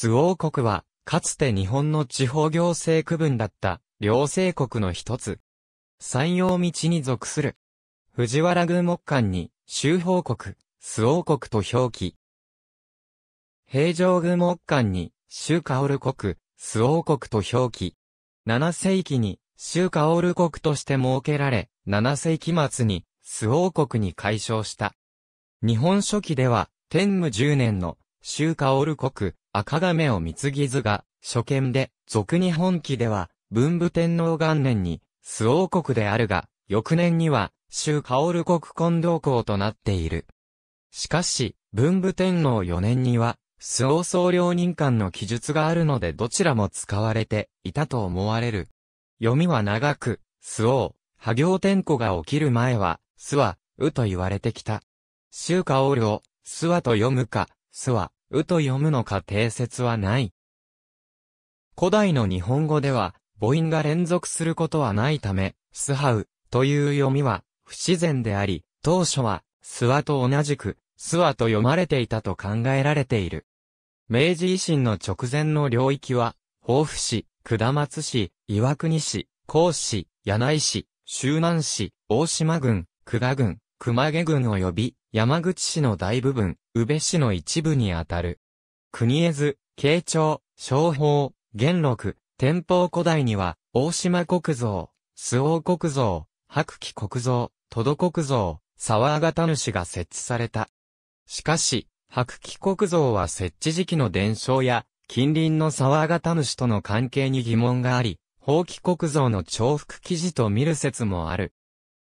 周王国は、かつて日本の地方行政区分だった、両制国の一つ。山陽道に属する。藤原軍目間に、周方国、周王国と表記。平城軍目間に、周薫国、周王国と表記。7世紀に、周薫国として設けられ、7世紀末に、周王国に改称した。日本書紀では、天武10年の、周薫国、赤亀を貢図が、初見で、続日本紀では、文武天皇元年に、周王国であるが、翌年には、周薫国近同公となっている。しかし、文武天皇4年には、周王総領任官の記述があるのでどちらも使われていたと思われる。読みは長く、周王、破行天虎が起きる前は、すわ、うと言われてきた。周薫を、すわと読むか、すわ、うと読むのか定説はない。古代の日本語では、母音が連続することはないため、すはうという読みは不自然であり、当初は、すわと同じく、すわと読まれていたと考えられている。明治維新の直前の領域は、防府市、下松市、岩国市、甲市、柳井市、周南市、大島郡、久我郡、熊毛郡及び、山口市の大部分、宇部市の一部にあたる。国絵図、慶長、荘法、元禄、天保古代には、大島国造、周王国造、白木国造、戸土国造、沢方主が設置された。しかし、白木国造は設置時期の伝承や、近隣の沢方主との関係に疑問があり、宝木国造の重複記事と見る説もある。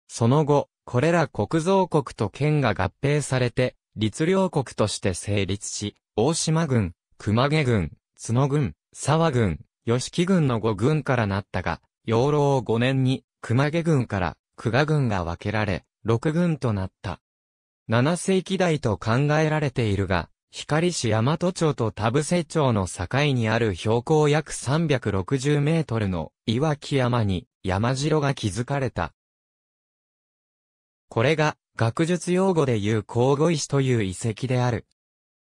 その後、これら国造国と県が合併されて、律令国として成立し、大島郡、熊毛郡、角郡、沢郡、吉木郡の5郡からなったが、養老5年に、熊毛郡から久我郡が分けられ、6郡となった。7世紀代と考えられているが、光市大和町と田伏町の境にある標高約360メートルの岩木山に山城が築かれた。これが学術用語でいう口語石という遺跡である。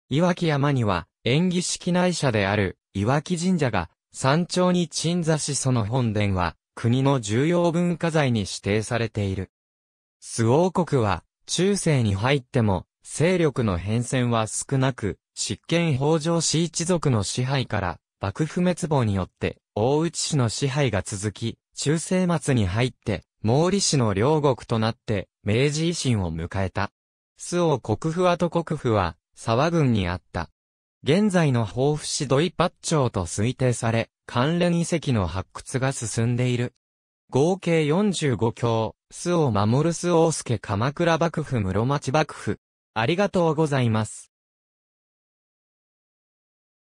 岩木山には延喜式内社である岩木神社が、山頂に鎮座しその本殿は国の重要文化財に指定されている。周王国は中世に入っても勢力の変遷は少なく、執権北条氏一族の支配から幕府滅亡によって大内氏の支配が続き、中世末に入って毛利氏の領国となって明治維新を迎えた。周王国府跡国府は沢郡にあった。現在の防府市土井八町と推定され、関連遺跡の発掘が進んでいる。合計45卿、周王守周王助鎌倉幕府室町幕府。ありがとうございます。